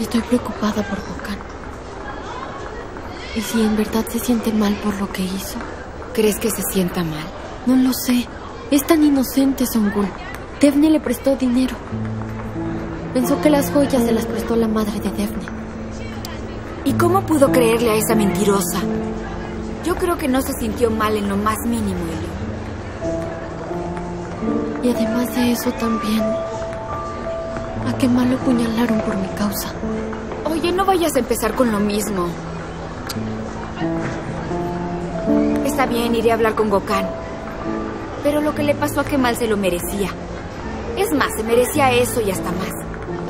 Estoy preocupada por Bokan. ¿Y si en verdad se siente mal por lo que hizo? ¿Crees que se sienta mal? No lo sé. Es tan inocente, Songül. Defne le prestó dinero. Pensó que las joyas se las prestó la madre de Defne. ¿Y cómo pudo creerle a esa mentirosa? Yo creo que no se sintió mal en lo más mínimo, Eli. Y además de eso también... a Kemal lo apuñalaron por mi causa. Oye, no vayas a empezar con lo mismo. Está bien, iré a hablar con Bokan. Pero lo que le pasó a Kemal se lo merecía. Es más, se merecía eso y hasta más.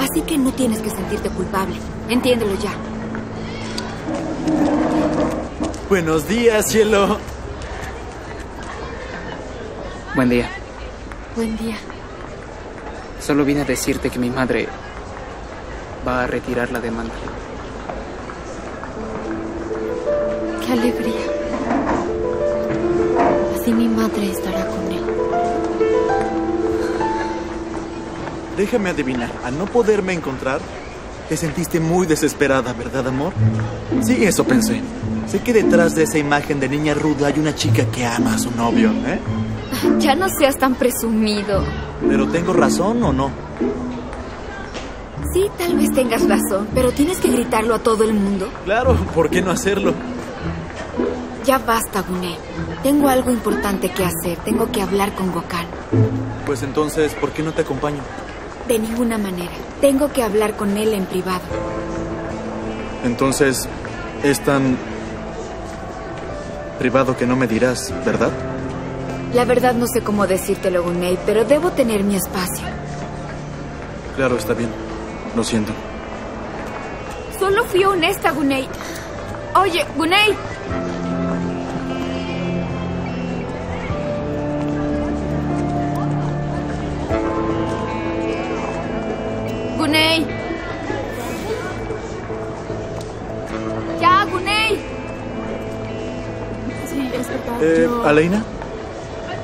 Así que no tienes que sentirte culpable. Entiéndelo ya. Buenos días, cielo. Buen día. Buen día. Solo vine a decirte que mi madre va a retirar la demanda. ¡Qué alegría! Así mi madre estará con él. Déjame adivinar, al no poderme encontrar, te sentiste muy desesperada, ¿verdad, amor? Sí, eso pensé. Sé que detrás de esa imagen de niña ruda hay una chica que ama a su novio, ¿eh? Ya no seas tan presumido. ¿Pero tengo razón o no? Sí, tal vez tengas razón, pero ¿tienes que gritarlo a todo el mundo? Claro, ¿por qué no hacerlo? Ya basta, Güney. Tengo algo importante que hacer. Tengo que hablar con Bokan. Pues entonces, ¿por qué no te acompaño? De ninguna manera. Tengo que hablar con él en privado. Entonces, es tan... privado que no me dirás, ¿verdad? La verdad no sé cómo decírtelo, Güney, pero debo tener mi espacio. Claro, está bien. Lo siento. Solo fui honesta, Güney. Oye, Güney. Güney. Ya, Güney. Sí, es verdad. ¿Aleyna?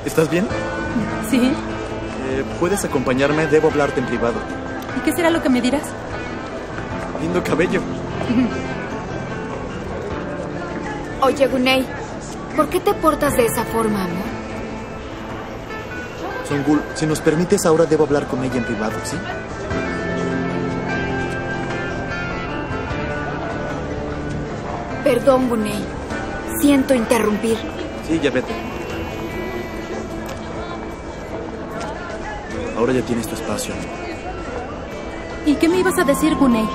¿Estás bien? Sí. ¿Puedes acompañarme? Debo hablarte en privado. ¿Y qué será lo que me dirás? Lindo cabello. Oye, Güney, ¿por qué te portas de esa forma, amor? Songül, si nos permites, ahora debo hablar con ella en privado, ¿sí? Perdón, Güney. Siento interrumpir. Sí, ya vete. Ahora ya tienes tu espacio. ¿Y qué me ibas a decir, Güney?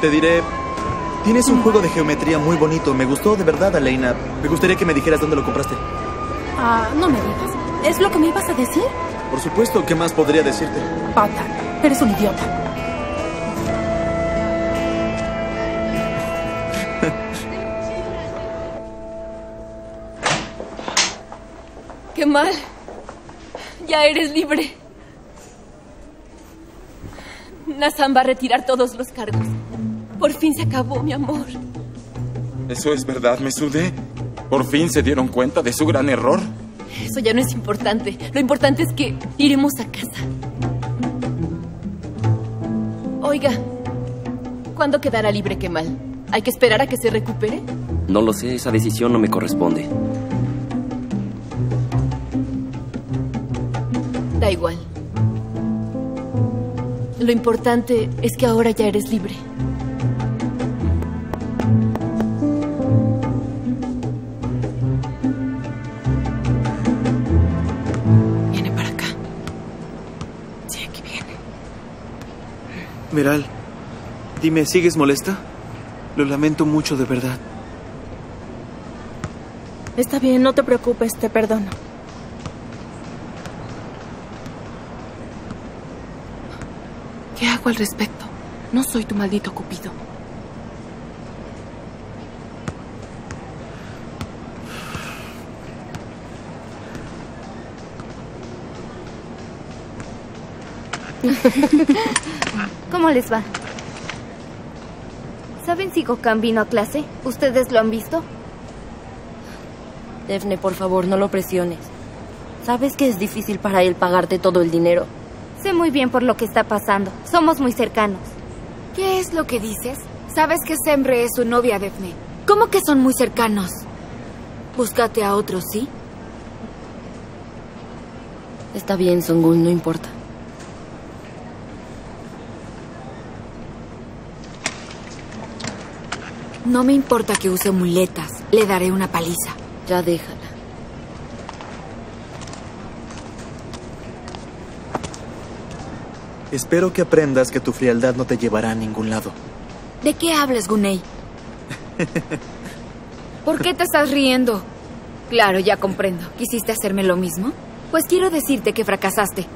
Te diré... Tienes un juego de geometría muy bonito. Me gustó de verdad, Aleyna. Me gustaría que me dijeras dónde lo compraste. Ah, no me digas. ¿Es lo que me ibas a decir? Por supuesto. ¿Qué más podría decirte? Pata, eres un idiota. ¡Qué mal! Ya eres libre. Nazan va a retirar todos los cargos. Por fin se acabó, mi amor. ¿Eso es verdad, Mesude? ¿Por fin se dieron cuenta de su gran error? Eso ya no es importante. Lo importante es que iremos a casa. Oiga, ¿cuándo quedará libre Kemal? ¿Hay que esperar a que se recupere? No lo sé. Esa decisión no me corresponde. Da igual. Lo importante es que ahora ya eres libre. Viene para acá. Sí, aquí viene. Meral, dime, ¿sigues molesta? Lo lamento mucho, de verdad. Está bien, no te preocupes, te perdono. ¿Qué hago al respecto? No soy tu maldito cupido. ¿Cómo les va? ¿Saben si Gökhan vino a clase? ¿Ustedes lo han visto? Defne, por favor, no lo presiones. Sabes que es difícil para él pagarte todo el dinero. Sé muy bien por lo que está pasando. Somos muy cercanos. ¿Qué es lo que dices? Sabes que Sembre es su novia, Defne. ¿Cómo que son muy cercanos? Búscate a otro, ¿sí? Está bien, Songül, no importa. No me importa que use muletas. Le daré una paliza. Ya déjala. Espero que aprendas que tu frialdad no te llevará a ningún lado. ¿De qué hablas, Güney? ¿Por qué te estás riendo? Claro, ya comprendo. ¿Quisiste hacerme lo mismo? Pues quiero decirte que fracasaste.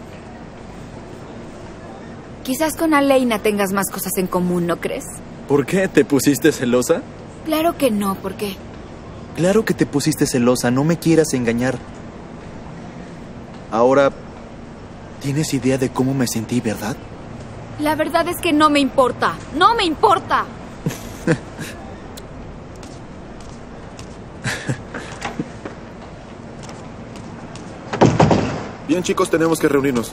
Quizás con Aleyna tengas más cosas en común, ¿no crees? ¿Por qué? ¿Te pusiste celosa? Claro que no, ¿por qué? Claro que te pusiste celosa, no me quieras engañar. Ahora, ¿tienes idea de cómo me sentí, verdad? La verdad es que no me importa, ¡no me importa! Bien, chicos, tenemos que reunirnos.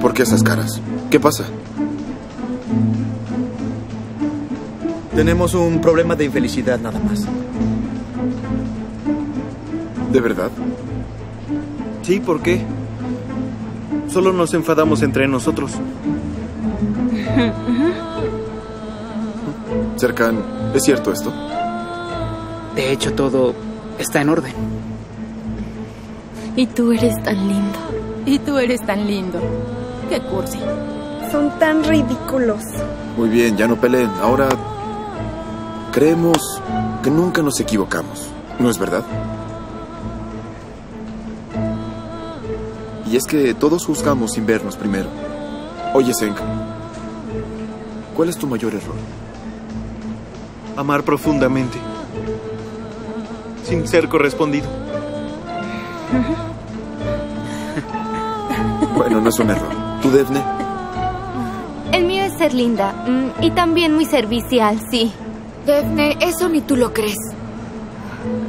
¿Por qué esas caras? ¿Qué pasa? Tenemos un problema de infelicidad nada más. ¿De verdad? Sí, ¿por qué? Solo nos enfadamos entre nosotros. Sercan, ¿es cierto esto? De hecho, todo está en orden. Y tú eres tan lindo. Y tú eres tan lindo. ¡Qué cursi! Son tan ridículos. Muy bien, ya no peleen. Ahora, creemos que nunca nos equivocamos. ¿No es verdad? Y es que todos juzgamos sin vernos primero. Oye, Senka, ¿cuál es tu mayor error? Amar profundamente. Sin ser correspondido. Bueno, no es un error. ¿Tú, Defne? El mío es ser linda y también muy servicial, sí. Defne, eso ni tú lo crees.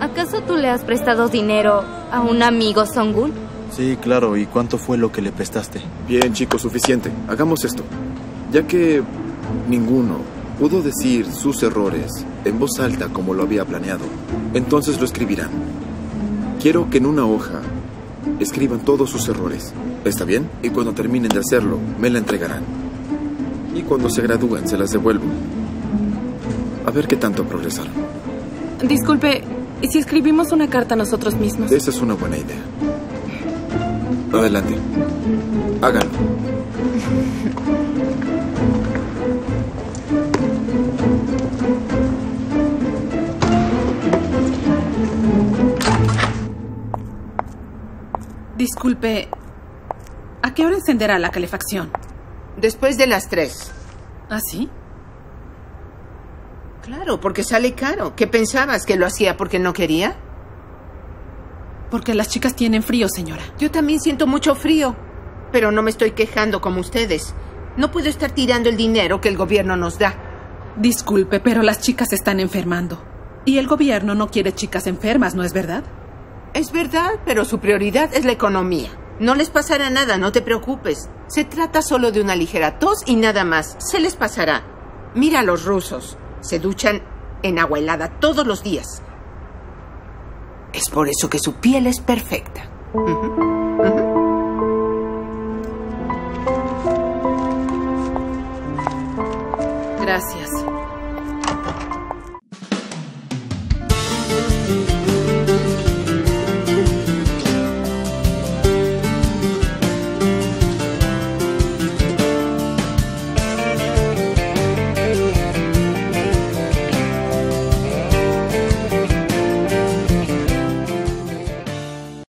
¿Acaso tú le has prestado dinero a un amigo, Songül? Sí, claro. ¿Y cuánto fue lo que le prestaste? Bien, chicos, suficiente. Hagamos esto. Ya que ninguno pudo decir sus errores en voz alta como lo había planeado, entonces lo escribirán. Quiero que en una hoja escriban todos sus errores. ¿Está bien? Y cuando terminen de hacerlo, me la entregarán. Y cuando se gradúen, se las devuelvo. A ver qué tanto progresaron. Disculpe, ¿y si escribimos una carta nosotros mismos? Esa es una buena idea. Adelante. Háganlo. Disculpe, ¿a qué hora encenderá la calefacción? Después de las 3. ¿Ah, sí? Claro, porque sale caro. ¿Qué pensabas? ¿Que lo hacía porque no quería? Porque las chicas tienen frío, señora. Yo también siento mucho frío, pero no me estoy quejando como ustedes. No puedo estar tirando el dinero que el gobierno nos da. Disculpe, pero las chicas se están enfermando. Y el gobierno no quiere chicas enfermas, ¿no es verdad? Es verdad, pero su prioridad es la economía. No les pasará nada, no te preocupes. Se trata solo de una ligera tos y nada más. Se les pasará. Mira a los rusos. Se duchan en agua helada todos los días. Es por eso que su piel es perfecta. Gracias.